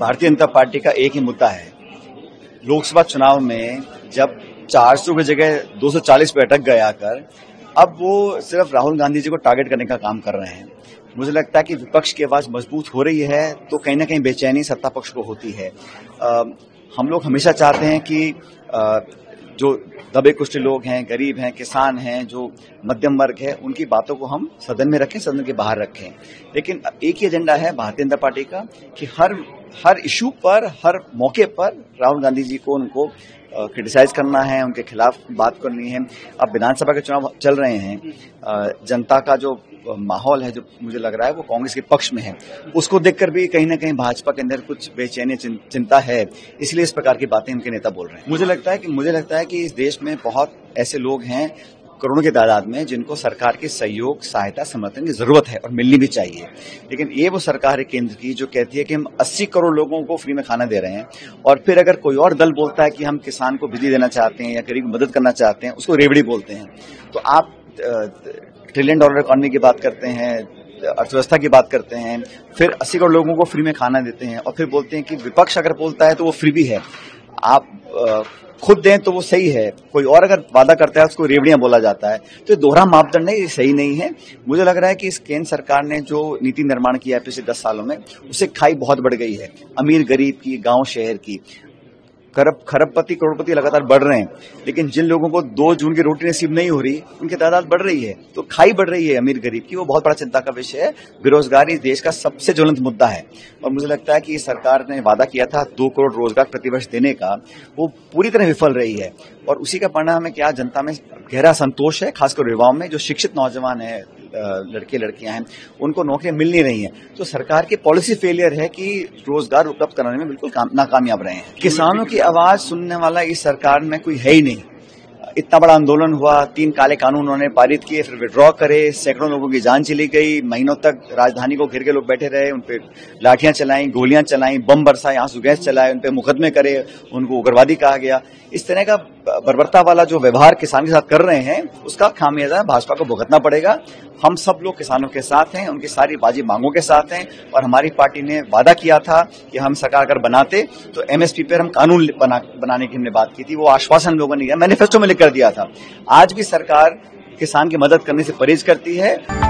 Bharatiya Janata party का एक ही मुद्दा है, लोकसभा चुनाव में जब 400 की जगह 240 पे अटक गए आकर, अब वो सिर्फ राहुल गांधी जी को टारगेट करने का काम कर रहे हैं। मुझे लगता है कि विपक्ष की आवाज मजबूत हो रही है तो कहीं ना कहीं बेचैनी सत्ता पक्ष को होती है। हम लोग हमेशा चाहते हैं कि जो दबे कुचले लोग हैं, गरीब हैं, किसान हैं, जो मध्यम वर्ग है, उनकी बातों को हम सदन में रखें, सदन के बाहर रखें। लेकिन एक ही एजेंडा है भारतीय जनता पार्टी का कि हर इशू पर, हर मौके पर राहुल गांधी जी को उनको क्रिटिसाइज करना है, उनके खिलाफ बात करनी है। अब विधानसभा के चुनाव चल रहे हैं, जनता का जो माहौल है, जो मुझे लग रहा है वो कांग्रेस के पक्ष में है, उसको देखकर भी कहीं ना कहीं भाजपा के अंदर कुछ बेचैनी, चिंता है, इसलिए इस प्रकार की बातें उनके नेता बोल रहे हैं। मुझे लगता है कि इस देश में बहुत ऐसे लोग हैं, करोड़ों की तादाद में, जिनको सरकार के सहयोग, सहायता, समर्थन की जरूरत है और मिलनी भी चाहिए। लेकिन ये वो सरकार है केंद्र की जो कहती है कि हम 80 करोड़ लोगों को फ्री में खाना दे रहे हैं, और फिर अगर कोई और दल बोलता है कि हम किसान को बिजली देना चाहते हैं या गरीब मदद करना चाहते हैं, उसको रेवड़ी बोलते हैं। तो आप $1 ट्रिलियन इकोनॉमी की बात करते हैं, अर्थव्यवस्था की बात करते हैं, फिर 80 करोड़ लोगों को फ्री में खाना देते हैं, और फिर बोलते हैं कि विपक्ष अगर बोलता है तो वो फ्री भी है। आप खुद दें तो वो सही है, कोई और अगर वादा करता है उसको रेवड़ियां बोला जाता है। तो ये दोहरा मापदंड है, ये सही नहीं है। मुझे लग रहा है कि इस केंद्र सरकार ने जो नीति निर्माण किया है पिछले 10 सालों में, उससे खाई बहुत बढ़ गई है, अमीर गरीब की, गांव शहर की। खरबपति करोड़पति लगातार बढ़ रहे हैं, लेकिन जिन लोगों को 2 जून की रोटी नसीब नहीं हो रही, उनकी तादाद बढ़ रही है। तो खाई बढ़ रही है अमीर गरीब की, वो बहुत बड़ा चिंता का विषय है। बेरोजगारी देश का सबसे ज्वलंत मुद्दा है, और मुझे लगता है कि सरकार ने वादा किया था 2 करोड़ रोजगार प्रतिवर्ष देने का, वो पूरी तरह विफल रही है। और उसी का परिणाम है कि आज जनता में गहरा संतोष है, खासकर युवाओं में, जो शिक्षित नौजवान है, लड़के लड़कियां हैं, उनको नौकरियां मिल नहीं रही हैं। तो सरकार की पॉलिसी फेलियर है कि रोजगार उपलब्ध कराने में बिल्कुल नाकामयाब रहे हैं। किसानों की आवाज सुनने वाला इस सरकार में कोई है ही नहीं। इतना बड़ा आंदोलन हुआ, 3 काले कानून उन्होंने पारित किए, फिर विड्रॉ करे, सैकड़ों लोगों की जान चली गई, महीनों तक राजधानी को घेर के लोग बैठे रहे, उनपे लाठियां चलाईं, गोलियां चलाईं, बम बरसाए, आंसू गैस चलाए, उनपे मुकदमे करे, उनको उग्रवादी कहा गया। इस तरह का बर्बरता वाला जो व्यवहार किसान के साथ कर रहे हैं, उसका खामियाजा भाजपा को भुगतना पड़ेगा। हम सब लोग किसानों के साथ हैं, उनकी सारी बाजी मांगों के साथ हैं, और हमारी पार्टी ने वादा किया था कि हम सरकार अगर बनाते तो एमएसपी पर हम कानून बनाने की हमने बात की थी, वो आश्वासन लोगों ने मैनिफेस्टो में लिख कर दिया था। आज भी सरकार किसान की मदद करने से परहेज करती है।